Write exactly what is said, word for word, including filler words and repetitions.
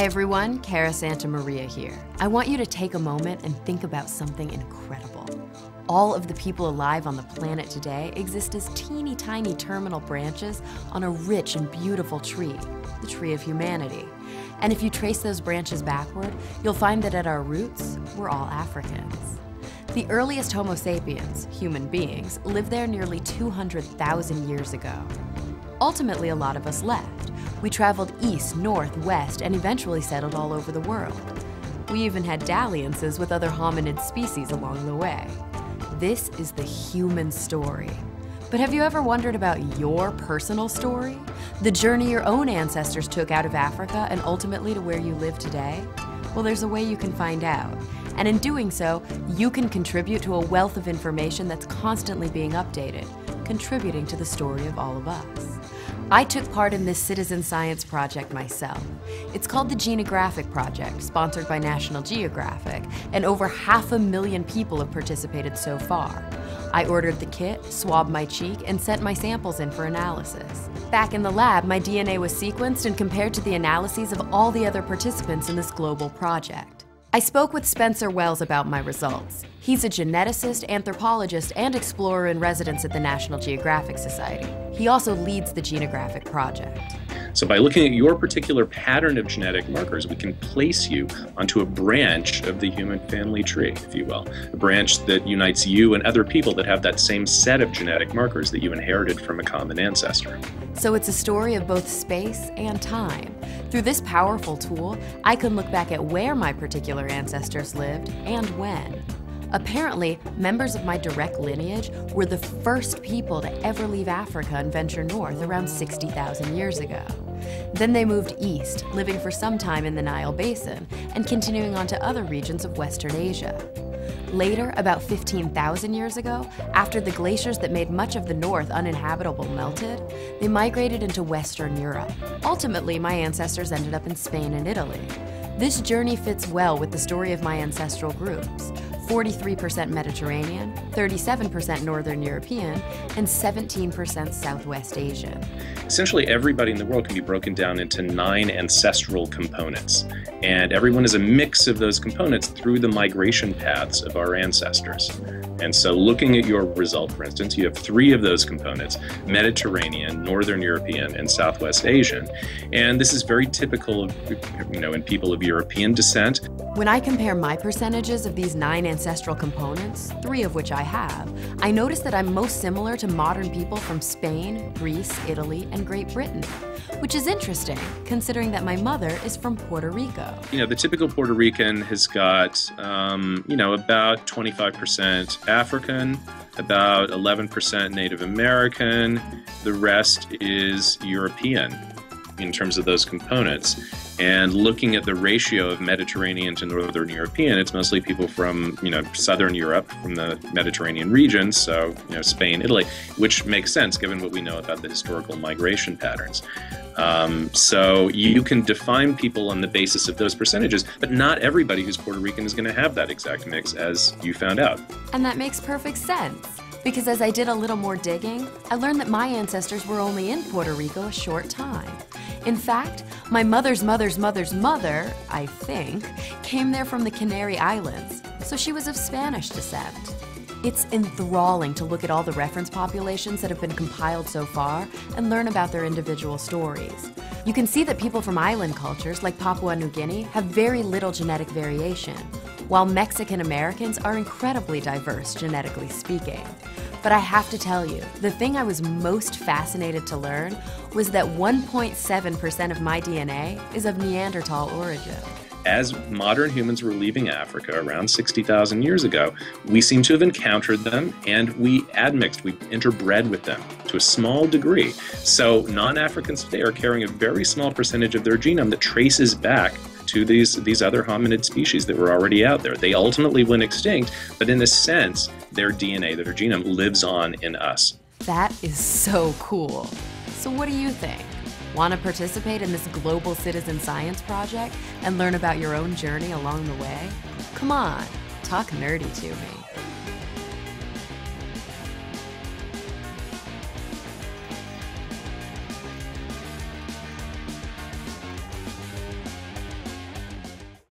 Hi everyone, Cara Santa Maria here. I want you to take a moment and think about something incredible. All of the people alive on the planet today exist as teeny tiny terminal branches on a rich and beautiful tree, the tree of humanity. And if you trace those branches backward, you'll find that at our roots, we're all Africans. The earliest Homo sapiens, human beings, lived there nearly two hundred thousand years ago. Ultimately, a lot of us left. We traveled east, north, west, and eventually settled all over the world. We even had dalliances with other hominid species along the way. This is the human story. But have you ever wondered about your personal story? The journey your own ancestors took out of Africa and ultimately to where you live today? Well, there's a way you can find out. And in doing so, you can contribute to a wealth of information that's constantly being updated, contributing to the story of all of us. I took part in this citizen science project myself. It's called the Genographic Project, sponsored by National Geographic, and over half a million people have participated so far. I ordered the kit, swabbed my cheek, and sent my samples in for analysis. Back in the lab, my D N A was sequenced and compared to the analyses of all the other participants in this global project. I spoke with Spencer Wells about my results. He's a geneticist, anthropologist, and explorer in residence at the National Geographic Society. He also leads the Genographic Project. So by looking at your particular pattern of genetic markers, we can place you onto a branch of the human family tree, if you will, a branch that unites you and other people that have that same set of genetic markers that you inherited from a common ancestor. So it's a story of both space and time. Through this powerful tool, I can look back at where my particular ancestors lived and when. Apparently, members of my direct lineage were the first people to ever leave Africa and venture north around sixty thousand years ago. Then they moved east, living for some time in the Nile Basin and continuing on to other regions of Western Asia. Later, about fifteen thousand years ago, after the glaciers that made much of the north uninhabitable melted, they migrated into Western Europe. Ultimately, my ancestors ended up in Spain and Italy. This journey fits well with the story of my ancestral groups. forty-three percent Mediterranean, thirty-seven percent Northern European, and seventeen percent Southwest Asian. Essentially, everybody in the world can be broken down into nine ancestral components, and everyone is a mix of those components through the migration paths of our ancestors. And so looking at your result, for instance, you have three of those components: Mediterranean, Northern European, and Southwest Asian. And this is very typical of, you know, in people of European descent. When I compare my percentages of these nine ancestral components, three of which I have, I notice that I'm most similar to modern people from Spain, Greece, Italy, and Great Britain, which is interesting, considering that my mother is from Puerto Rico. You know, the typical Puerto Rican has got, um, you know, about twenty-five percent African, about eleven percent Native American, the rest is European in terms of those components. And looking at the ratio of Mediterranean to Northern European, it's mostly people from, you know, Southern Europe, from the Mediterranean region, so, you know, Spain, Italy, which makes sense given what we know about the historical migration patterns. Um, so you can define people on the basis of those percentages, but not everybody who's Puerto Rican is going to have that exact mix, as you found out. And that makes perfect sense, because as I did a little more digging, I learned that my ancestors were only in Puerto Rico a short time. In fact, my mother's mother's mother's mother, I think, came there from the Canary Islands, so she was of Spanish descent. It's enthralling to look at all the reference populations that have been compiled so far and learn about their individual stories. You can see that people from island cultures, like Papua New Guinea, have very little genetic variation, while Mexican Americans are incredibly diverse, genetically speaking. But I have to tell you, the thing I was most fascinated to learn was that one point seven percent of my D N A is of Neanderthal origin. As modern humans were leaving Africa around sixty thousand years ago, we seem to have encountered them, and we admixed, we interbred with them to a small degree. So non-Africans today are carrying a very small percentage of their genome that traces back to these, these other hominid species that were already out there. They ultimately went extinct, but in a sense, their D N A, their genome, lives on in us. That is so cool. So what do you think? Want to participate in this global citizen science project and learn about your own journey along the way? Come on, talk nerdy to me.